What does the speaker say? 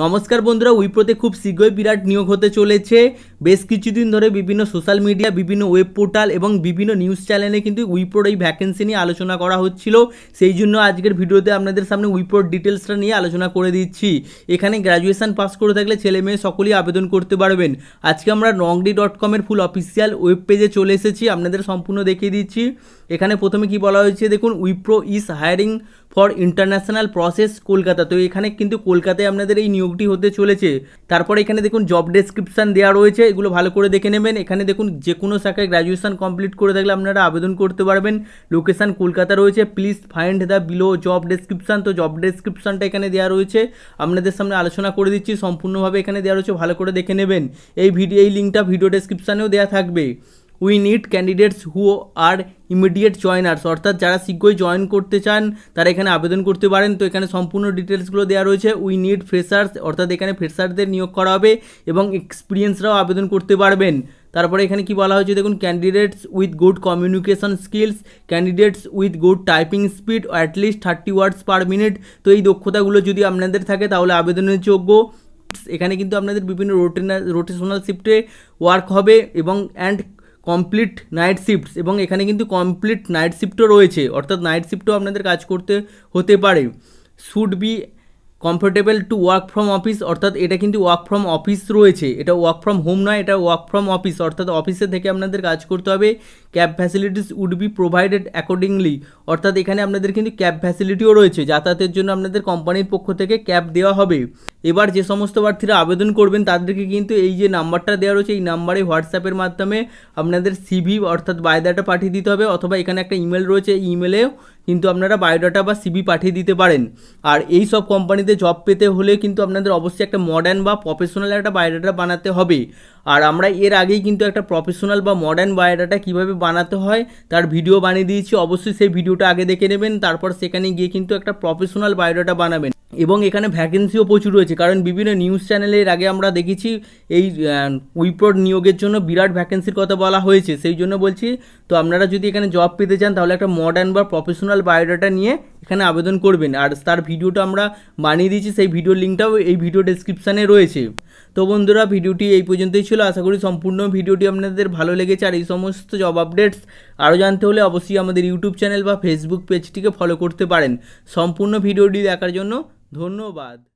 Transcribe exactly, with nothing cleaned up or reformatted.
नमस्कार बंधुरा उइप्रोते खूब शीघ्रई बिराट नियोग होते चलेছে বেশ কিছুদিন ধরে বিভিন্ন সোশ্যাল মিডিয়া বিভিন্ন ওয়েব পোর্টাল এবং বিভিন্ন নিউজ চ্যানেলে কিন্তু উইপ্রোর এই ভ্যাকেন্সি নিয়ে আলোচনা করা হচ্ছিল সেই জন্য আজকের ভিডিওতে আপনাদের সামনে উইপ্রোর ডিটেইলসটা নিয়ে আলোচনা করে দিচ্ছি। এখানে গ্র্যাজুয়েশন পাস করে থাকলে ছেলে মেয়ে সকলেই আবেদন করতে পারবেন। আজকে আমরা রংডি ডট কম এর ফুল অফিশিয়াল ওয়েব পেজে চলে এসেছি, আপনাদের সম্পূর্ণ দেখিয়ে দিচ্ছি। এখানে প্রথমে কি বলা হয়েছে দেখুন, Wipro is hiring for international process Kolkata. তো এখানে কিন্তু কলকাতায় আপনাদের এই নিয়োগটি হতে চলেছে। তারপরে এখানে দেখুন জব ডেসক্রিপশন দেওয়া রয়েছে, এগুলো ভালো করে দেখে নেবেন। এখানে দেখুন যে কোনো শাখায় গ্র্যাজুয়েশন কমপ্লিট করে থাকলে আপনারা আবেদন করতে পারবেন। লোকেশান কলকাতা রয়েছে। Please find the below job description. তো জব ডেসক্রিপশনটা এখানে দেওয়া রয়েছে, আপনাদের সামনে আলোচনা করে দিচ্ছি সম্পূর্ণভাবে। এখানে দেওয়া রয়েছে, ভালো করে দেখে নেবেন। এই ভিডিও এই লিঙ্কটা ভিডিও ডেসক্রিপশানেও দেওয়া থাকবে। We need candidates who are immediate joiners, অর্থাৎ যারা শীঘ্রই জয়েন করতে চান তারা এখানে আবেদন করতে পারেন। তো এখানে সম্পূর্ণ ডিটেলসগুলো দেওয়া রয়েছে। উই নিড ফ্রেশার্স, অর্থাৎ এখানে ফ্রেশারদের নিয়োগ করা হবে এবং এক্সপিরিয়েন্সরাও আবেদন করতে পারবেন। তারপরে এখানে কি বলা হয়েছে দেখুন, candidates with good communication skills, candidates with good typing speed at least thirty words per minute. তো এই দক্ষতাগুলো যদি আপনাদের থাকে তাহলে আবেদনের যোগ্য। এখানে কিন্তু আপনাদের বিভিন্ন রোটেনা রোটেশনাল শিফটে ওয়ার্ক হবে এবং অ্যান্ড কমপ্লিট নাইট শিফটস, এবং এখানে কিন্তু কমপ্লিট নাইট শিফটও রয়েছে, অর্থাৎ নাইট শিফটও আপনাদের কাজ করতে হতে পারে। Should be comfortable to work from office, অর্থাৎ এটা কিন্তু ওয়ার্ক ফ্রম অফিস রয়েছে, এটা ওয়ার্ক ফ্রম হোম নয়, এটা ওয়ার্ক ফ্রম অফিস, অর্থাৎ অফিসে থেকে আপনাদের কাজ করতে হবে। Cab facilities would be provided accordingly, অর্থাৎ এখানে আপনাদের কিন্তু ক্যাব ফ্যাসিলিটিও রয়েছে, যাতায়াতের জন্য আপনাদের কোম্পানির পক্ষ থেকে ক্যাব দেওয়া হবে। এবার যে সমস্ত প্রার্থীরা আবেদন করবেন তাদেরকে কিন্তু এই যে নাম্বারটা দেওয়া রয়েছে এই নাম্বারে হোয়াটসঅ্যাপের মাধ্যমে আপনাদের সিভি অর্থাৎ বায়োডাটা পাঠিয়ে দিতে হবে, অথবা এখানে একটা ইমেল রয়েছে এই ইমেলেও কিন্তু আপনারা বায়োডাটা বা সিভি পাঠিয়ে দিতে পারেন। আর এই সব কোম্পানিতে জব পেতে হলে কিন্তু আপনাদের অবশ্যই একটা মডার্ন বা প্রফেশনাল একটা বায়োডাটা বানাতে হবে। আর আমরা এর আগেই কিন্তু একটা প্রফেশনাল বা মডার্ন বায়োডাটা কীভাবে বানাতে হয় তার ভিডিও বানিয়ে দিয়েছি, অবশ্যই সেই ভিডিওটা আগে দেখে নেবেন, তারপর সেখানে গিয়ে কিন্তু একটা প্রফেশনাল বায়োডাটা বানাবেন। এবং এখানে ভ্যাকেন্সিও প্রচুর রয়েছে, কারণ বিভিন্ন নিউজ চ্যানেলের আগে আমরা দেখেছি এই উইপ্রোর নিয়োগের জন্য বিরাট ভ্যাকেন্সির কথা বলা হয়েছে, সেই জন্য বলছি। তো আপনারা যদি এখানে জব পেতে চান তাহলে একটা মডার্ন বা প্রফেশনাল বায়োডাটা নিয়ে এখানে আবেদন করবেন। আর তার ভিডিওটা আমরা বানিয়ে দিয়েছি, সেই ভিডিওর লিঙ্কটাও এই ভিডিও ডেসক্রিপশানে রয়েছে। তো বন্ধুরা ভিডিওটি এই পর্যন্তই ছিল, আশা করি সম্পূর্ণ ভিডিওটি আপনাদের ভালো লেগেছে। আর এই সমস্ত জব আপডেটস আরও জানতে হলে অবশ্যই আমাদের ইউটিউব চ্যানেল বা ফেসবুক পেজটিকে ফলো করতে পারেন। সম্পূর্ণ ভিডিওটি দেখার জন্য ধন্যবাদ।